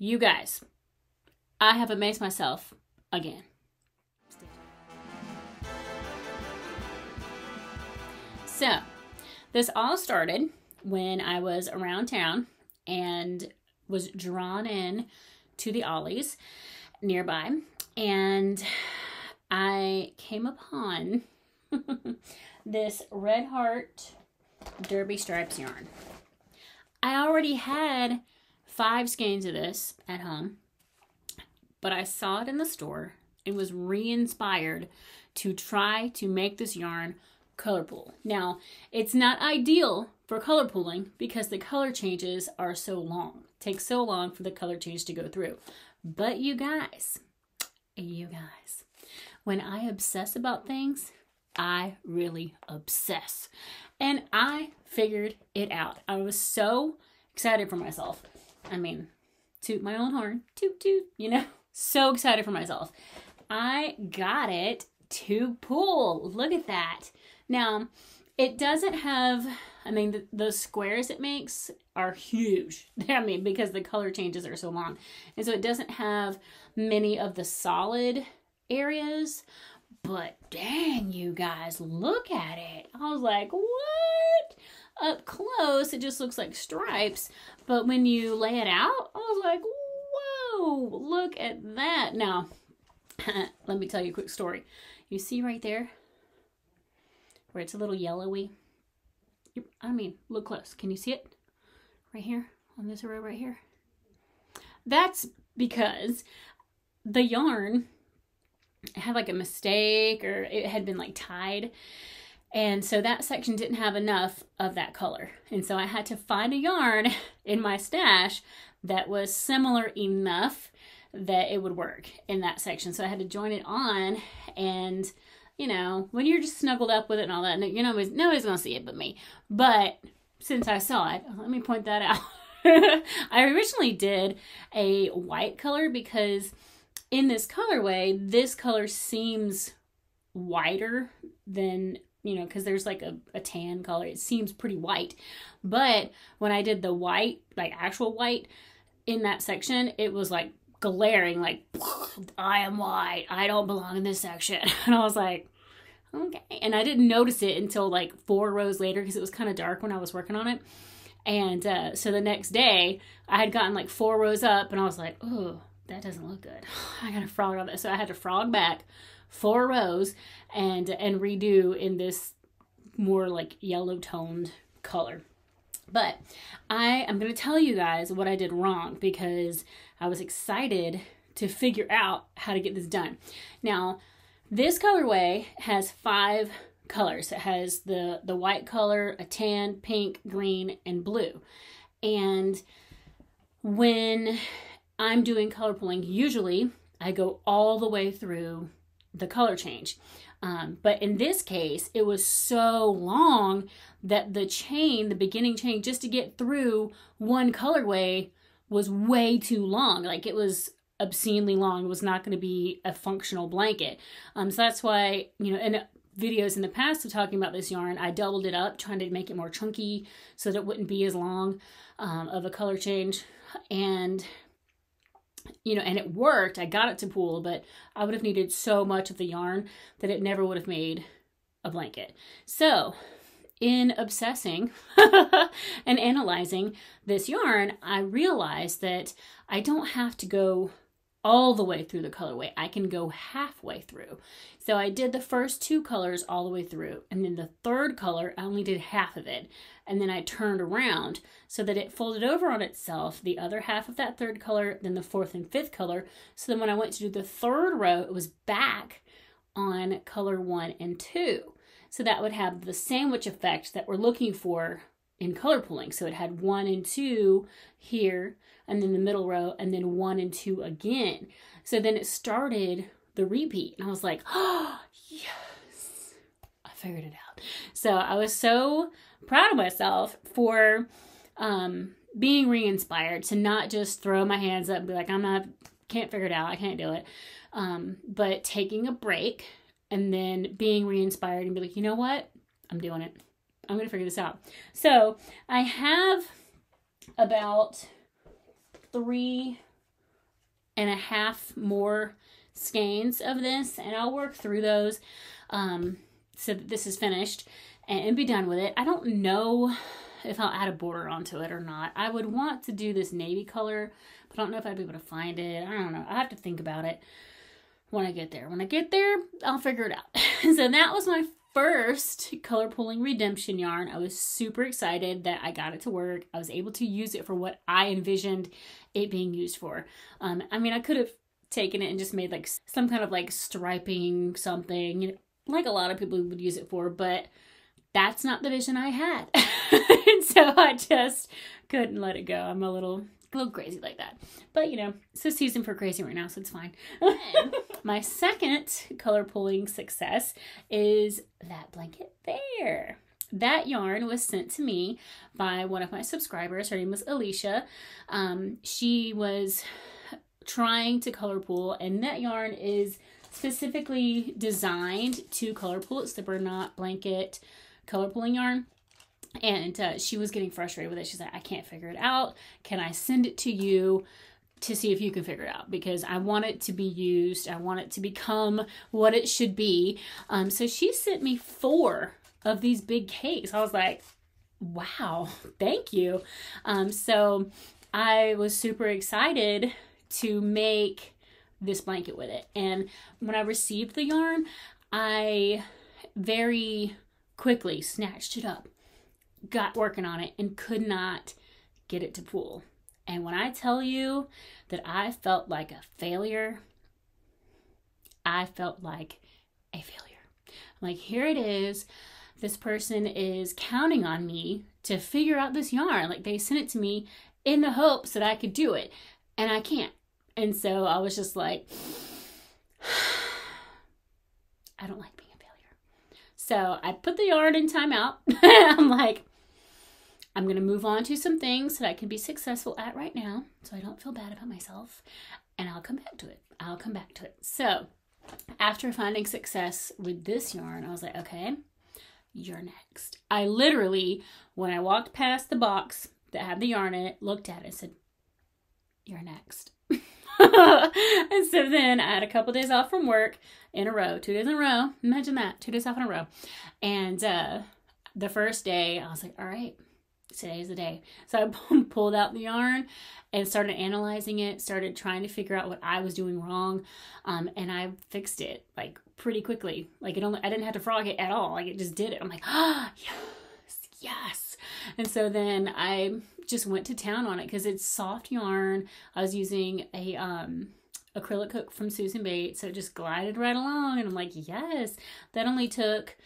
You guys, I have amazed myself again. So this all started when I was around town and was drawn in to the Ollie's nearby, and I came upon this Red Heart Derby Stripes yarn. I already had 5 skeins of this at home, but I saw it in the store and was re-inspired to try to make this yarn color pool. Now, it's not ideal for color pooling because the color changes are so long. It takes so long for the color change to go through. But you guys, when I obsess about things, I really obsess. And I figured it out. I was so excited for myself. I mean, toot my own horn, toot toot, you know, so excited for myself. I got it to pool. Look at that. Now, it doesn't have, I mean, the squares it makes are huge. I mean, because the color changes are so long. And so it doesn't have many of the solid areas, but dang, you guys, look at it. I was like, what? Up close, it just looks like stripes. But when you lay it out, I was like, whoa, look at that. Now, let me tell you a quick story. You see right there? Where it's a little yellowy. I mean, look close. Can you see it? Right here on this row right here. That's because the yarn had like a mistake, or it had been like tied. And so that section didn't have enough of that color. And so I had to find a yarn in my stash that was similar enough that it would work in that section. So I had to join it on, and you know, when you're just snuggled up with it and all that, you know, nobody's gonna see it but me. But since I saw it, let me point that out. I originally did a white color because in this colorway, this color seems whiter than, you know, because there's like a tan color. It seems pretty white. But when I did the white, like actual white in that section, it was like glaring, like, I am white, I don't belong in this section. And I was like, okay. And I didn't notice it until like 4 rows later, because it was kind of dark when I was working on it. And so the next day I had gotten like 4 rows up, and I was like, oh, that doesn't look good. I gotta frog on that. So I had to frog back 4 rows and redo in this more like yellow toned color. But I am going to tell you guys what I did wrong, because I was excited to figure out how to get this done. Now, this colorway has 5 colors. It has the white color, a tan, pink, green, and blue. And when I'm doing color pooling, usually I go all the way through the color change. But in this case, it was so long that the chain, the beginning chain, just to get through one colorway was way too long. Like, it was obscenely long. It was not going to be a functional blanket. So that's why, you know, in videos in the past of talking about this yarn, I doubled it up, trying to make it more chunky so that it wouldn't be as long of a color change. And you know, and it worked. I got it to pool, but I would have needed so much of the yarn that it never would have made a blanket. So in obsessing and analyzing this yarn, I realized that I don't have to go all the way through the colorway. I can go halfway through. So I did the first 2 colors all the way through, and then the third color, I only did half of it. And then I turned around so that it folded over on itself, the other half of that third color, then the fourth and fifth color. So then when I went to do the third row, it was back on color 1 and 2. So that would have the sandwich effect that we're looking for in color pooling. So it had 1 and 2 here, and then the middle row, and then 1 and 2 again. So then it started the repeat, and I was like, oh, yes, I figured it out. So I was so proud of myself for being re-inspired to not just throw my hands up and be like, can't figure it out, I can't do it. But taking a break and then being re-inspired and be like, you know what, I'm doing it. I'm going to figure this out. So I have about 3 and a half more skeins of this, and I'll work through those so that this is finished and be done with it. I don't know if I'll add a border onto it or not. I would want to do this navy color, but I don't know if I'd be able to find it. I don't know. I have to think about it when I get there. When I get there, I'll figure it out. So that was my first color pooling redemption yarn. I was super excited that I got it to work. I was able to use it for what I envisioned it being used for. I mean, I could have taken it and just made like some kind of like striping something, you know, like a lot of people would use it for, but that's not the vision I had. And so I just couldn't let it go. I'm a little crazy like that, but you know, it's a season for crazy right now, so it's fine. My second color pooling success is that blanket there. That yarn was sent to me by one of my subscribers. Her name was Alicia. She was trying to color pool, and that yarn is specifically designed to color pool. It's the Bernat Blanket Color Pooling Yarn. And she was getting frustrated with it. She's like, I can't figure it out. Can I send it to you to see if you can figure it out? Because I want it to be used. I want it to become what it should be. So she sent me 4 of these big cakes. I was like, wow, thank you. So I was super excited to make this blanket with it. And when I received the yarn, I very quickly snatched it up, got working on it, and could not get it to pool. And when I tell you that I felt like a failure, I felt like a failure. I'm like, here it is. This person is counting on me to figure out this yarn. Like, they sent it to me in the hopes that I could do it, and I can't. And so I was just like, I don't like being a failure. So I put the yarn in timeout. I'm like, I'm going to move on to some things that I can be successful at right now, so I don't feel bad about myself, and I'll come back to it. I'll come back to it. So after finding success with this yarn, I was like, okay, you're next. I literally, when I walked past the box that had the yarn in it, looked at it and said, you're next. And so then I had a couple days off from work in a row, 2 days in a row. Imagine that, 2 days off in a row. And the first day I was like, all right, today's the day. So I pulled out the yarn and started analyzing it, started trying to figure out what I was doing wrong. And I fixed it like pretty quickly. Like, it only, I didn't have to frog it at all. Like, it just did it. I'm like, ah, yes, yes. And so then I just went to town on it because it's soft yarn. I was using a acrylic hook from Susan Bates, so it just glided right along, and I'm like, yes. That only took,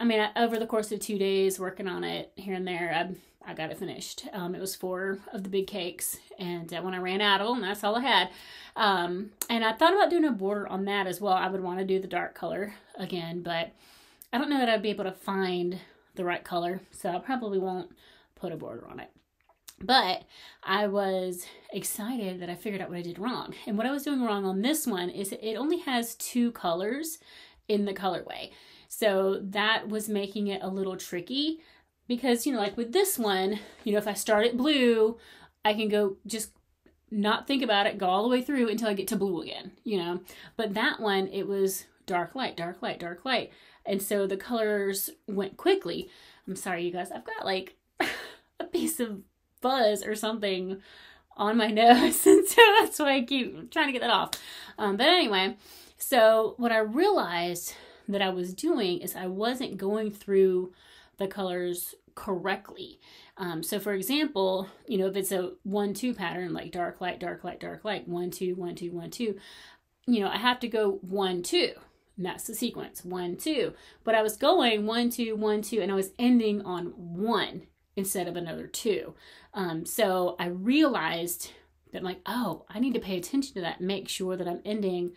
I mean, over the course of 2 days working on it here and there, I got it finished. It was 4 of the big cakes, and when I ran out of them, that's all I had. And I thought about doing a border on that as well. I would want to do the dark color again, but I don't know that I'd be able to find the right color, so I probably won't put a border on it. But I was excited that I figured out what I did wrong. And what I was doing wrong on this one is it only has 2 colors in the colorway. So that was making it a little tricky because, you know, like with this one, you know, if I start at blue, I can go just not think about it, go all the way through until I get to blue again, you know. But that one, it was dark, light, dark, light, dark, light. And so the colors went quickly. I'm sorry, you guys, I've got like a piece of fuzz or something on my nose. And so that's why I keep trying to get that off. But anyway, so what I realized that I was doing is I wasn't going through the colors correctly. So for example, you know, if it's a 1-2 pattern, like dark, light, dark, light, dark, light, 1-2, 1-2, 1-2, you know, I have to go 1-2. And that's the sequence, 1-2. But I was going 1-2, 1-2, and I was ending on 1 instead of another 2. So I realized that I'm like, oh, I need to pay attention to that, make sure that I'm ending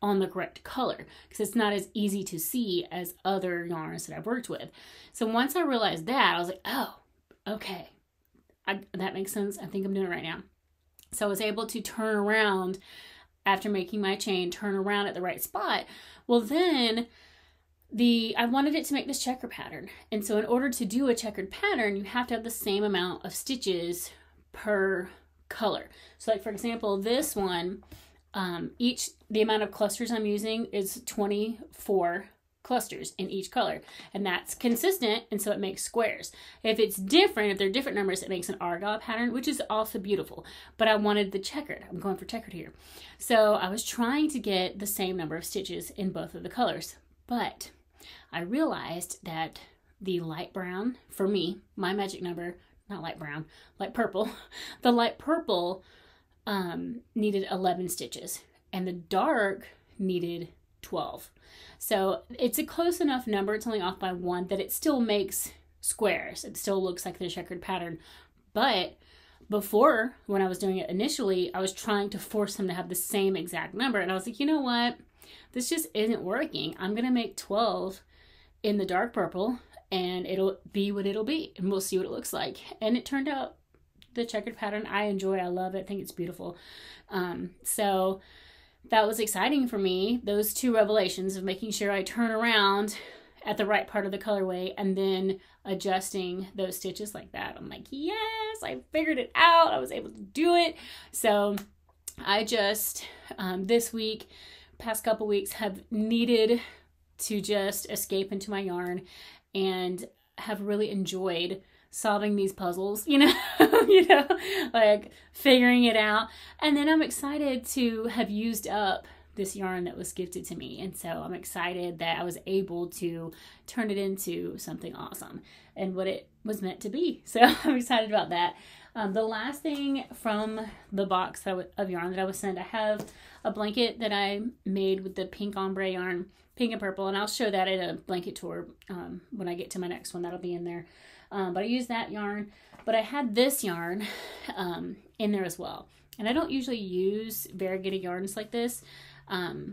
on the correct color, because it's not as easy to see as other yarns that I've worked with. So once I realized that, I was like, oh, okay, that makes sense. I think I'm doing it right now. So I was able to turn around after making my chain, turn around at the right spot. Well, then I wanted it to make this checker pattern. And so in order to do a checkered pattern, you have to have the same amount of stitches per color. So like for example, this one, the amount of clusters I'm using is 24 clusters in each color, and that's consistent, and so it makes squares. If it's different, if they're different numbers, it makes an argyle pattern, which is also beautiful, but I wanted the checkered. I'm going for checkered here. So I was trying to get the same number of stitches in both of the colors, but I realized that the light brown, for me, my magic number, not light brown, light purple, the light purple needed 11 stitches, and the dark needed 12. So it's a close enough number, it's only off by one, that it still makes squares. It still looks like the checkered pattern. But before, when I was doing it initially, I was trying to force them to have the same exact number, and I was like, you know what, this just isn't working. I'm gonna make 12 in the dark purple, and it'll be what it'll be, and we'll see what it looks like. And it turned out the checkered pattern, I enjoy, I love it, I think it's beautiful. So that was exciting for me, those two revelations of making sure I turn around at the right part of the colorway and then adjusting those stitches like that. I'm like, yes, I figured it out. I was able to do it. So I just, this week, past couple weeks, have needed to just escape into my yarn and have really enjoyed solving these puzzles, you know, you know, like figuring it out. And then I'm excited to have used up this yarn that was gifted to me. And so I'm excited that I was able to turn it into something awesome and what it was meant to be. So I'm excited about that. The last thing from the box of yarn that I was sent, I have a blanket that I made with the pink ombre yarn, pink and purple, and I'll show that at a blanket tour when I get to my next one. That'll be in there. But I used that yarn, but I had this yarn in there as well. And I don't usually use variegated yarns like this. I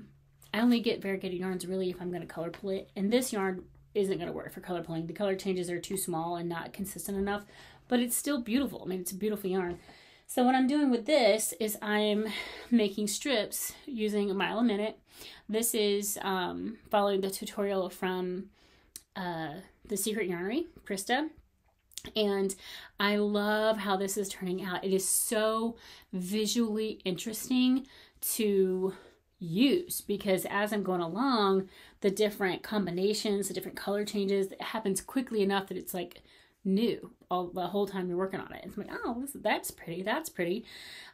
only get variegated yarns really if I'm going to color pull it. And this yarn isn't going to work for color pulling. The color changes are too small and not consistent enough, but it's still beautiful. I mean, it's a beautiful yarn. So what I'm doing with this is I'm making strips using a mile a minute. This is following the tutorial from the Secret Yarnery, Krista. And I love how this is turning out. It is so visually interesting to use because as I'm going along, the different combinations, the different color changes, it happens quickly enough that it's like new all the whole time you're working on it. It's like, oh, that's pretty, that's pretty.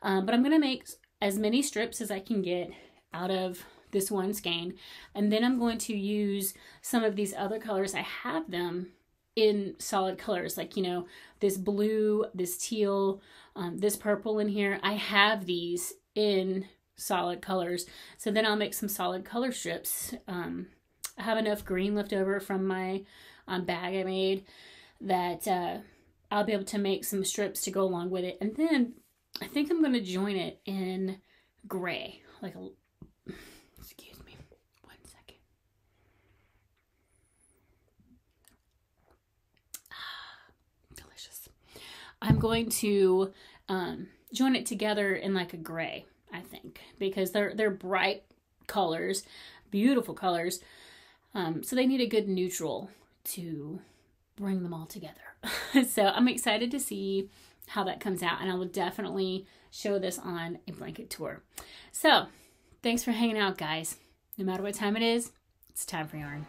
But I'm going to make as many strips as I can get out of this one skein. And then I'm going to use some of these other colors. I have them in solid colors, like, you know, this blue, this teal, this purple in here. I have these in solid colors. So then I'll make some solid color strips. I have enough green left over from my bag I made that I'll be able to make some strips to go along with it. And then I think I'm going to join it in gray, like a I'm going to join it together in like a gray, I think, because they're bright colors, beautiful colors. So they need a good neutral to bring them all together. So I'm excited to see how that comes out, and I will definitely show this on a blanket tour. So thanks for hanging out, guys. No matter what time it is, it's time for yarn.